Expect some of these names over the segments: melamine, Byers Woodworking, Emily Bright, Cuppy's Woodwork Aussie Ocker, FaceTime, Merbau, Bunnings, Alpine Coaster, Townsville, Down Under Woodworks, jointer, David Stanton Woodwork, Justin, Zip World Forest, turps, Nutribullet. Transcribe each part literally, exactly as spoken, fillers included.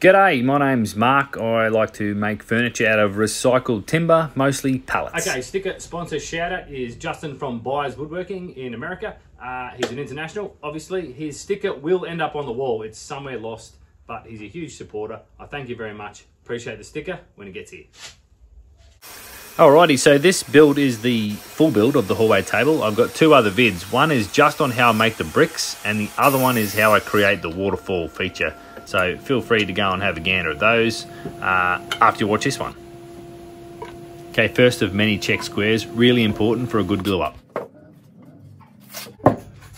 G'day, my name's Mark. I like to make furniture out of recycled timber, mostly pallets. Okay, sticker sponsor shout-out is Justin from Byers Woodworking in America. Uh, he's an international, obviously. His sticker will end up on the wall. It's somewhere lost, but he's a huge supporter. I thank you very much. Appreciate the sticker when it gets here. Alrighty, so this build is the full build of the hallway table. I've got two other vids. One is just on how I make the bricks, and the other one is how I create the waterfall feature. So feel free to go and have a gander at those uh, after you watch this one. Okay, first of many check squares, really important for a good glue up.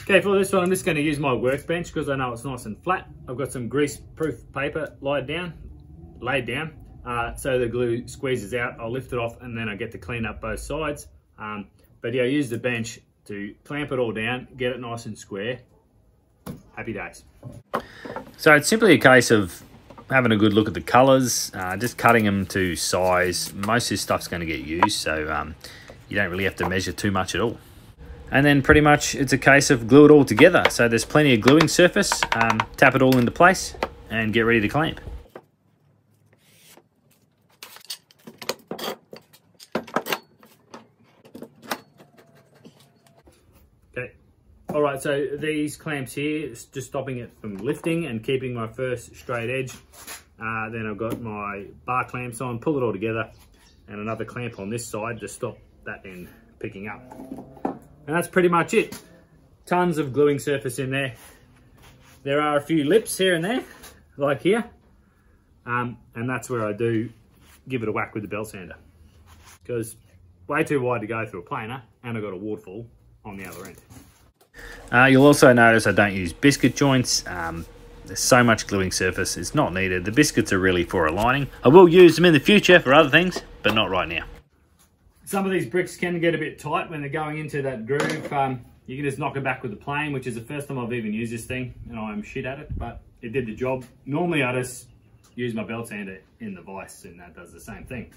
Okay, for this one, I'm just going to use my workbench because I know it's nice and flat. I've got some grease-proof paper laid down, laid down, uh, so the glue squeezes out. I'll lift it off and then I get to clean up both sides. Um, but yeah, I use the bench to clamp it all down, get it nice and square. Happy days. So it's simply a case of having a good look at the colours, uh, just cutting them to size. Most of this stuff's going to get used, so um, you don't really have to measure too much at all. And then pretty much it's a case of glue it all together. So there's plenty of gluing surface, um, tap it all into place and get ready to clamp. All right, so these clamps here, it's just stopping it from lifting and keeping my first straight edge. Uh, then I've got my bar clamps on, pull it all together, and another clamp on this side to stop that end picking up. And that's pretty much it. Tons of gluing surface in there. There are a few lips here and there, like here. Um, and that's where I do give it a whack with the belt sander. Because way too wide to go through a planer, and I've got a waterfall on the other end. Uh, you'll also notice I don't use biscuit joints. Um, there's so much gluing surface, it's not needed. The biscuits are really for aligning. I will use them in the future for other things, but not right now. Some of these bricks can get a bit tight when they're going into that groove. Um, you can just knock it back with a plane, which is the first time I've even used this thing, and I'm shit at it, but it did the job. Normally I just use my belt sander in the vise, and that does the same thing.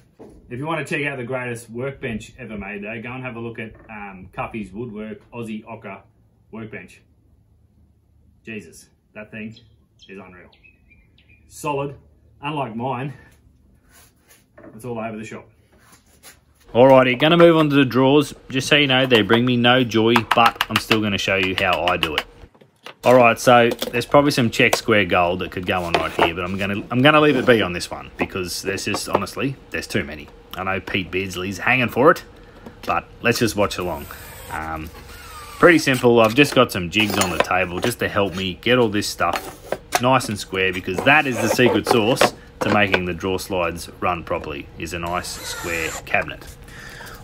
If you want to check out the greatest workbench ever made though, go and have a look at um, Cuppy's Woodwork Aussie Ocker workbench. Jesus, that thing is unreal. Solid, unlike mine. It's all over the shop. Alrighty, gonna move on to the drawers. Just so you know, they bring me no joy, but I'm still gonna show you how I do it. Alright, so there's probably some check square gold that could go on right here, but I'm gonna I'm gonna leave it be on this one because there's just honestly, there's too many. I know Pete Beardsley's hanging for it, but let's just watch along. Um Pretty simple, I've just got some jigs on the table just to help me get all this stuff nice and square because that is the secret sauce to making the drawer slides run properly, is a nice square cabinet.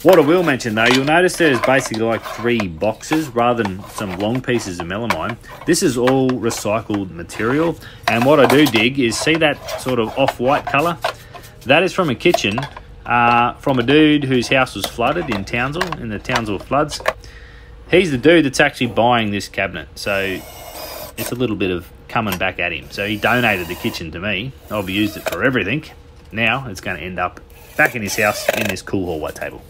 What I will mention though, you'll notice there's basically like three boxes rather than some long pieces of melamine. This is all recycled material, and what I do dig is, see that sort of off-white colour? That is from a kitchen uh, from a dude whose house was flooded in Townsville, in the Townsville floods. He's the dude that's actually buying this cabinet, so it's a little bit of coming back at him. So he donated the kitchen to me. I've used it for everything. Now it's going to end up back in his house in this cool hallway table.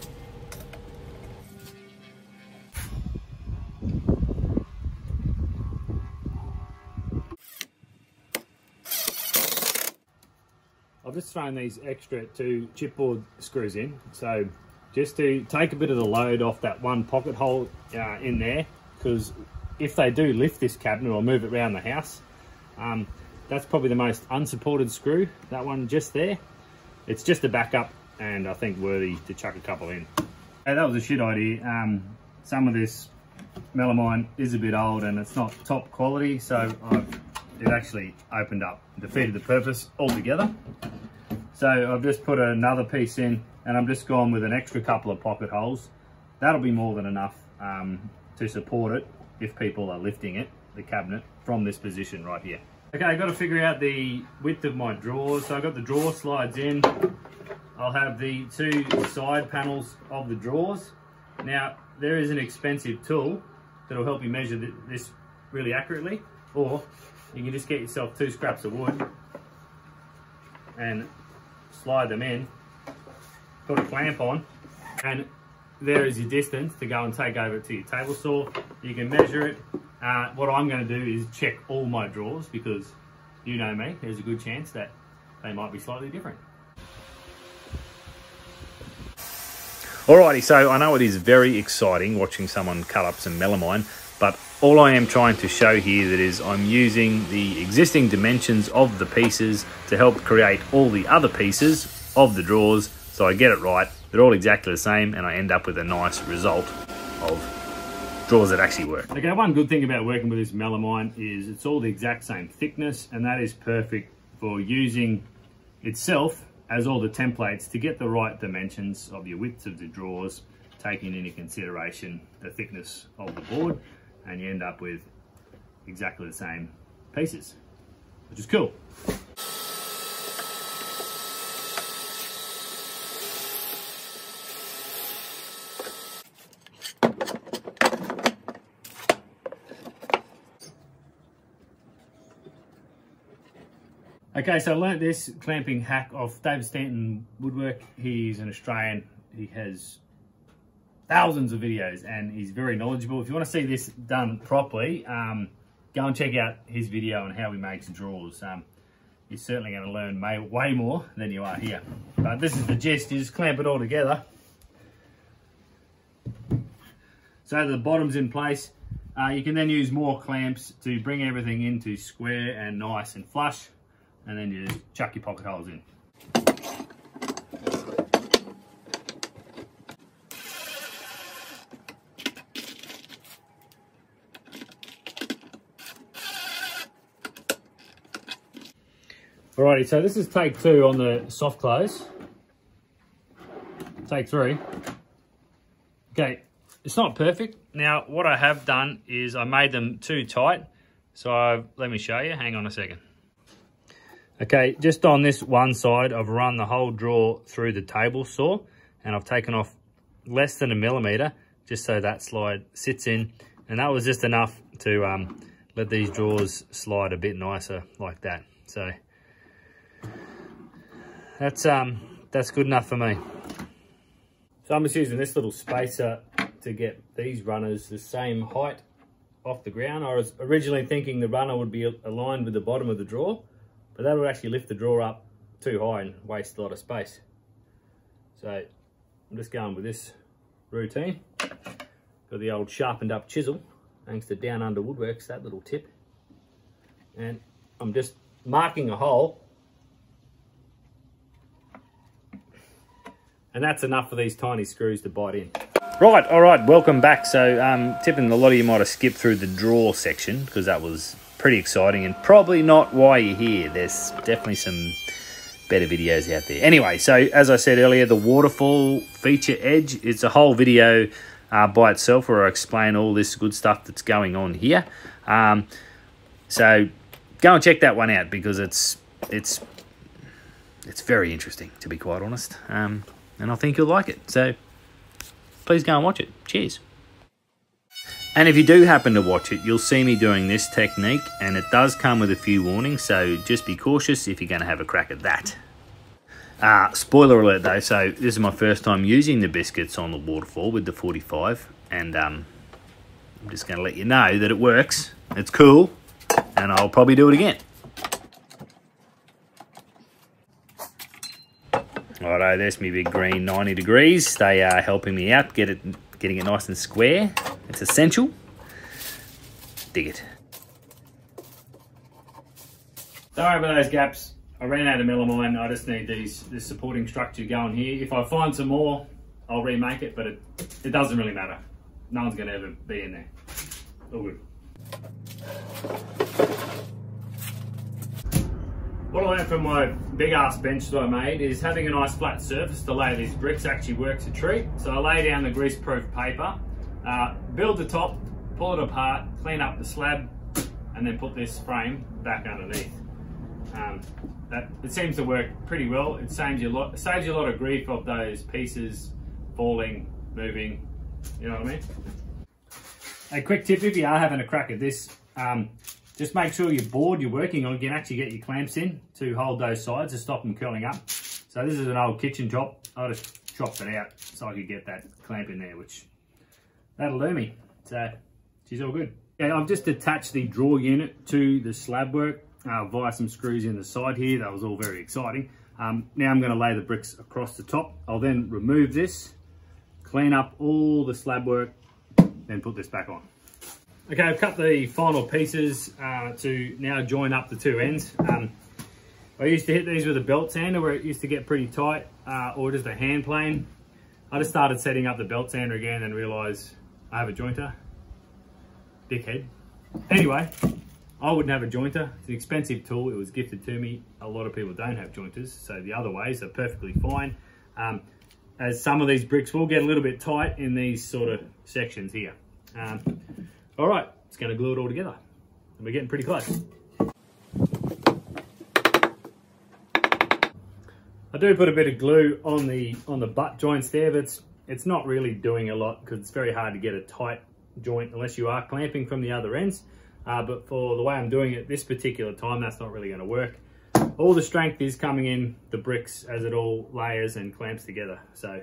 I've just thrown these extra two chipboard screws in, so just to take a bit of the load off that one pocket hole uh, in there, because if they do lift this cabinet or move it around the house, um, that's probably the most unsupported screw, that one just there. It's just a backup, and I think worthy to chuck a couple in. Yeah, that was a shit idea. Um, some of this melamine is a bit old and it's not top quality, so I've, it actually opened up, defeated the purpose altogether. So I've just put another piece in, and I'm just gone with an extra couple of pocket holes. That'll be more than enough um, to support it if people are lifting it, the cabinet, from this position right here. Okay, I've got to figure out the width of my drawers. So I've got the drawer slides in. I'll have the two side panels of the drawers. Now, there is an expensive tool that'll help you measure th this really accurately, or you can just get yourself two scraps of wood and slide them in, put a clamp on, and there is your distance to go and take over to your table saw. You can measure it. Uh, what I'm going to do is check all my drawers, because you know me, there's a good chance that they might be slightly different. Alrighty, so I know it is very exciting watching someone cut up some melamine, but all I am trying to show here that is I'm using the existing dimensions of the pieces to help create all the other pieces of the drawers, so I get it right. They're all exactly the same and I end up with a nice result of drawers that actually work. Okay, one good thing about working with this melamine is it's all the exact same thickness, and that is perfect for using itself as all the templates to get the right dimensions of your widths of the drawers, taking into consideration the thickness of the board, and you end up with exactly the same pieces, which is cool. Okay, so I learnt this clamping hack off David Stanton Woodwork. He's an Australian. He has thousands of videos and he's very knowledgeable. If you want to see this done properly, um, go and check out his video on how he makes drawers. Um, you're certainly going to learn may, way more than you are here. But this is the gist, you just clamp it all together so the bottom's in place. Uh, you can then use more clamps to bring everything into square and nice and flush. And then you just chuck your pocket holes in. Alrighty, so this is take two on the soft close. Take three. Okay, it's not perfect. Now, what I have done is I made them too tight. So I've, let me show you, hang on a second. Okay, just on this one side, I've run the whole drawer through the table saw and I've taken off less than a millimeter just so that slide sits in. And that was just enough to um, let these drawers slide a bit nicer like that. So that's, um, that's good enough for me. So I'm just using this little spacer to get these runners the same height off the ground. I was originally thinking the runner would be aligned with the bottom of the drawer, but that would actually lift the drawer up too high and waste a lot of space. So I'm just going with this routine. Got the old sharpened up chisel, thanks to Down Under Woodworks, that little tip. And I'm just marking a hole. And that's enough for these tiny screws to bite in. Right, all right, welcome back. So um, tipping a lot of you might have skipped through the drawer section because that was pretty exciting and probably not why you're here. There's definitely some better videos out there. Anyway, so as I said earlier, the waterfall feature edge, it's a whole video uh, by itself where I explain all this good stuff that's going on here. Um, so go and check that one out because it's it's it's very interesting, to be quite honest. Um, and I think you'll like it. So please go and watch it. Cheers. And if you do happen to watch it, you'll see me doing this technique, and it does come with a few warnings, so just be cautious if you're going to have a crack at that. Uh, spoiler alert though, so this is my first time using the biscuits on the waterfall with the forty-five, and um, I'm just going to let you know that it works, it's cool, and I'll probably do it again. Righto, there's me big green ninety degrees, they are helping me out, get it, getting it nice and square. It's essential. Dig it. Sorry about those gaps. I ran out of melamine. I just need these this supporting structure going here. If I find some more, I'll remake it, but it, it doesn't really matter. No one's gonna ever be in there. All good. What I learned from my big ass bench that I made is having a nice flat surface to lay these bricks actually works a treat. So I lay down the greaseproof paper. Uh, build the top, pull it apart, clean up the slab, and then put this frame back underneath. Um, that it seems to work pretty well. It saves you a lot, saves you a lot of grief of those pieces falling, moving. You know what I mean? A quick tip if you are having a crack at this: um, just make sure your board you're working on, you can actually get your clamps in to hold those sides to stop them curling up. So this is an old kitchen chop. I just chopped it out so I could get that clamp in there, which. That'll do me, so she's all good. Yeah, I've just attached the drawer unit to the slab work. uh, via some screws in the side here. That was all very exciting. Um, now I'm going to lay the bricks across the top. I'll then remove this, clean up all the slab work, then put this back on. Okay, I've cut the final pieces uh, to now join up the two ends. Um, I used to hit these with a belt sander where it used to get pretty tight, uh, or just a hand plane. I just started setting up the belt sander again and realised I have a jointer. Dickhead. Anyway, I wouldn't have a jointer. It's an expensive tool. It was gifted to me. A lot of people don't have jointers, so the other ways are perfectly fine. Um, as some of these bricks will get a little bit tight in these sort of sections here. Um, all right, it's going to glue it all together. And we're getting pretty close. I do put a bit of glue on the on the butt joints there, but it's, it's not really doing a lot because it's very hard to get a tight joint unless you are clamping from the other ends. Uh, but for the way I'm doing it this particular time, that's not really going to work. All the strength is coming in the bricks as it all layers and clamps together. So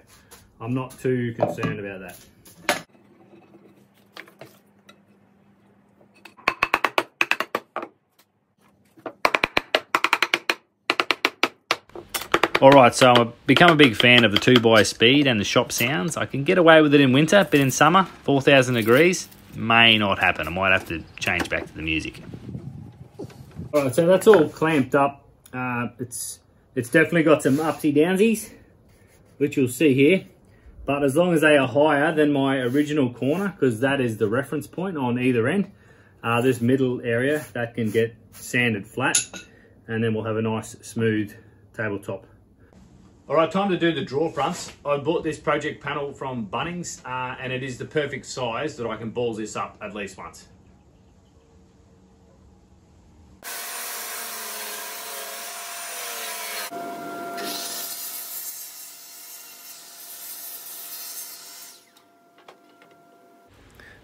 I'm not too concerned about that. All right, so I've become a big fan of the two by speed and the shop sounds. I can get away with it in winter, but in summer, four thousand degrees, may not happen. I might have to change back to the music. All right, so that's all clamped up. Uh, it's it's definitely got some upsy-downsies, which you'll see here. But as long as they are higher than my original corner, because that is the reference point on either end, uh, this middle area, that can get sanded flat, and then we'll have a nice, smooth tabletop. All right, time to do the drawer fronts. I bought this project panel from Bunnings uh, and it is the perfect size that I can balls this up at least once.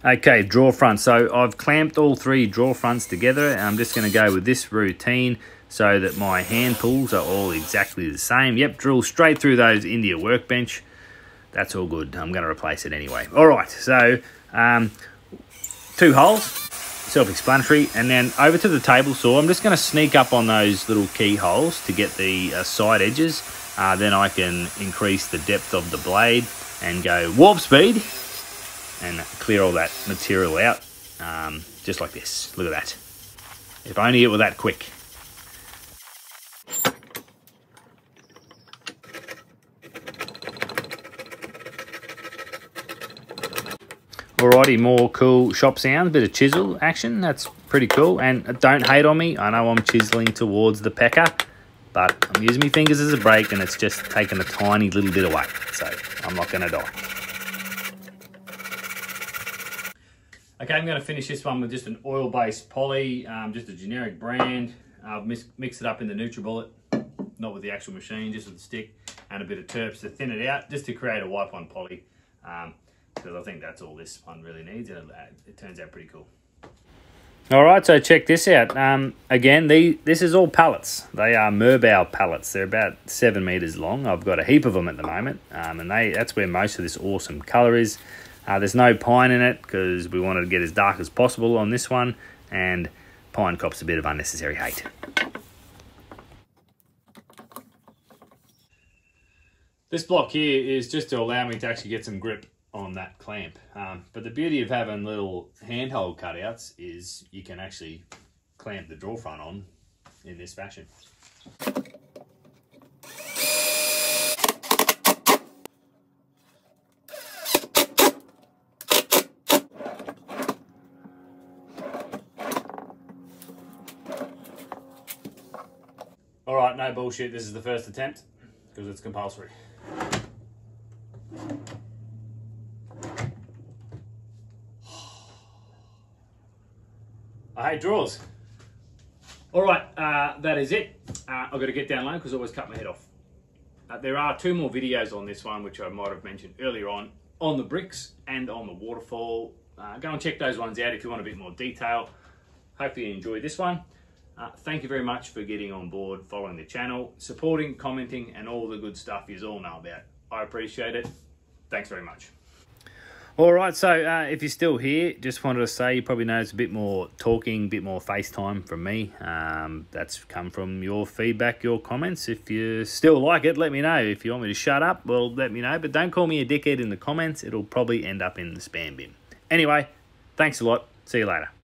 Okay, drawer front. So I've clamped all three drawer fronts together and I'm just gonna go with this routine so that my hand pulls are all exactly the same. Yep, drill straight through those into your workbench. That's all good. I'm gonna replace it anyway. All right, so um, two holes, self-explanatory, and then over to the table saw. I'm just gonna sneak up on those little keyholes to get the uh, side edges. Uh, then I can increase the depth of the blade and go warp speed and clear all that material out, um, just like this. Look at that. If only it were that quick. Alrighty, more cool shop sounds, bit of chisel action. That's pretty cool. And don't hate on me. I know I'm chiseling towards the pecker, but I'm using my fingers as a break and it's just taking a tiny little bit away. So I'm not going to die. Okay, I'm going to finish this one with just an oil-based poly, um, just a generic brand. I've mix, mixed it up in the Nutribullet, not with the actual machine, just with the stick, and a bit of turps to thin it out, just to create a wipe-on poly, because um, I think that's all this one really needs, and it, it turns out pretty cool. All right, so check this out. Um, again, the, this is all pallets. They are Merbau pallets. They're about seven metres long. I've got a heap of them at the moment, um, and they that's where most of this awesome colour is. Uh, there's no pine in it because we wanted to get as dark as possible on this one, and pine cops a bit of unnecessary hate. This block here is just to allow me to actually get some grip on that clamp. Um, but the beauty of having little handhold cutouts is you can actually clamp the drawer front on in this fashion. Alright, no bullshit, this is the first attempt, because it's compulsory. I hate drawers. Alright, uh, that is it. Uh, I've got to get down low, because I always cut my head off. Uh, there are two more videos on this one, which I might have mentioned earlier on, on the bricks and on the waterfall. Uh, go and check those ones out if you want a bit more detail. Hopefully you enjoyed this one. Uh, thank you very much for getting on board, following the channel, supporting, commenting, and all the good stuff you all know about. I appreciate it. Thanks very much. All right, so uh, if you're still here, just wanted to say you probably noticed a bit more talking, a bit more FaceTime from me. Um, that's come from your feedback, your comments. If you still like it, let me know. If you want me to shut up, well, let me know. But don't call me a dickhead in the comments. It'll probably end up in the spam bin. Anyway, thanks a lot. See you later.